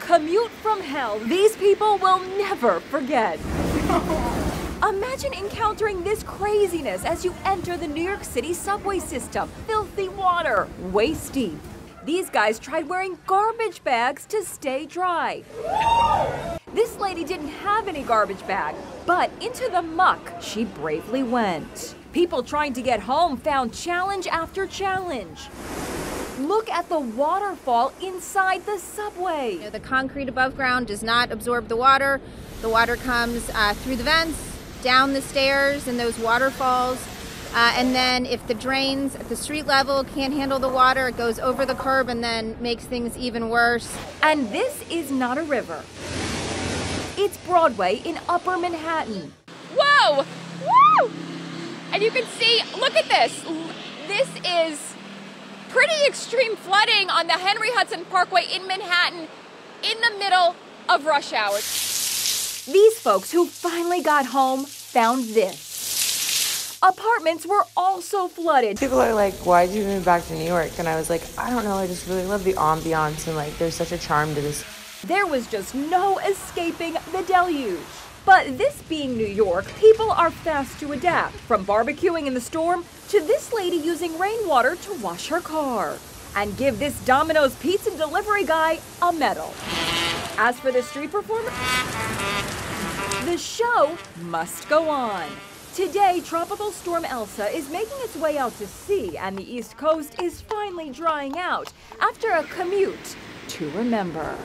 commute from hell these people will never forget. Imagine encountering this craziness as you enter the New York City subway system. Filthy water, waist deep. These guys tried wearing garbage bags to stay dry. This lady didn't have any garbage bag, but into the muck she bravely went. People trying to get home found challenge after challenge. Look at the waterfall inside the subway. You know, the concrete above ground does not absorb the water. The water comes through the vents, down the stairs and those waterfalls. And then if the drains at the street level can't handle the water, it goes over the curb and then makes things even worse. And this is not a river. It's Broadway in Upper Manhattan. Whoa! Woo! And you can see, look at this. This is pretty extreme flooding on the Henry Hudson Parkway in Manhattan in the middle of rush hour. These folks who finally got home found this. Apartments were also flooded. People are like, why did you move back to New York? And I was like, I don't know, I just really love the ambiance and like there's such a charm to this. There was just no escaping the deluge. But this being New York, people are fast to adapt, from barbecuing in the storm to this lady using rainwater to wash her car. And give this Domino's pizza delivery guy a medal. As for the street performer, the show must go on. Today, Tropical Storm Elsa is making its way out to sea, and the East Coast is finally drying out after a commute to remember.